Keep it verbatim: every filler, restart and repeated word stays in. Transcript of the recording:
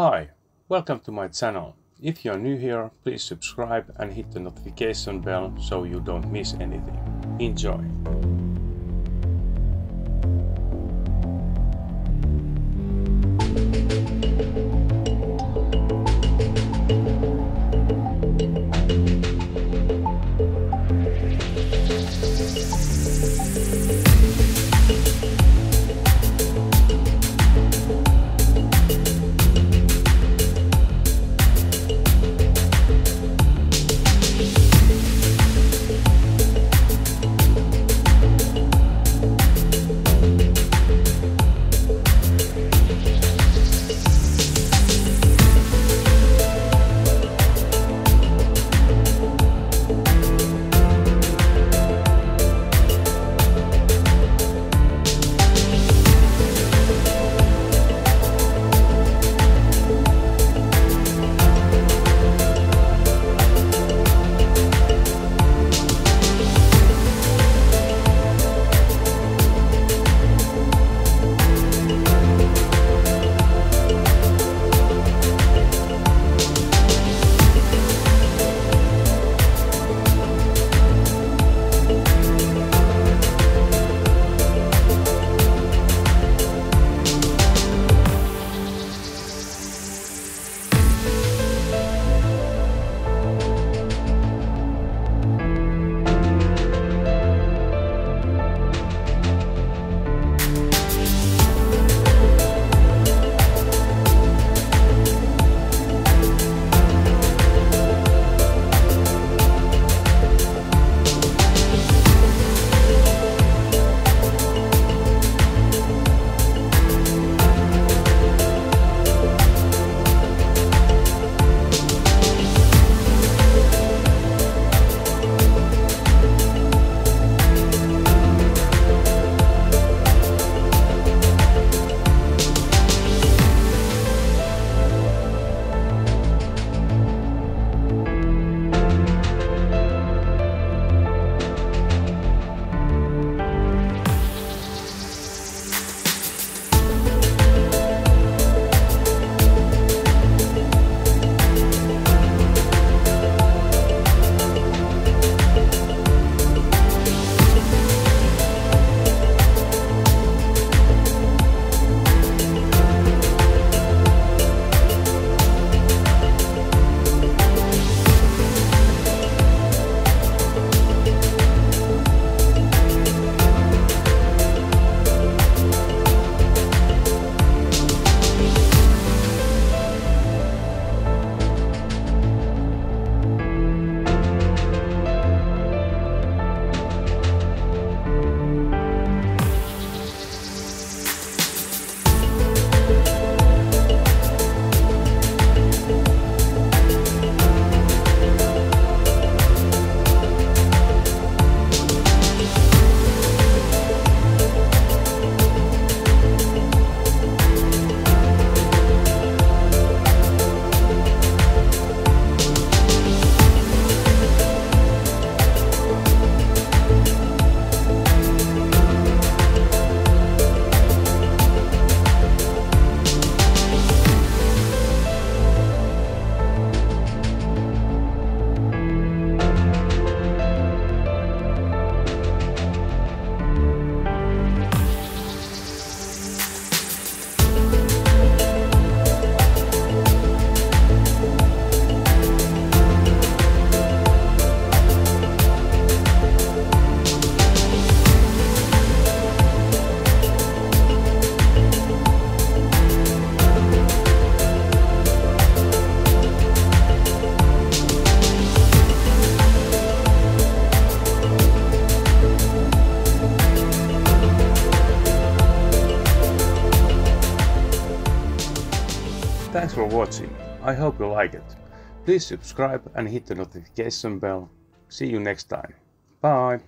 Hi, welcome to my channel. If you're new here, please subscribe and hit the notification bell so you don't miss anything. Enjoy! Thanks for watching. I hope you like it. Please subscribe and hit the notification bell. See you next time. Bye!